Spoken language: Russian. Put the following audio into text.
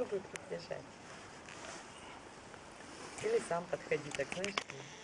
Попробуй приближать. Или сам подходи так, знаешь.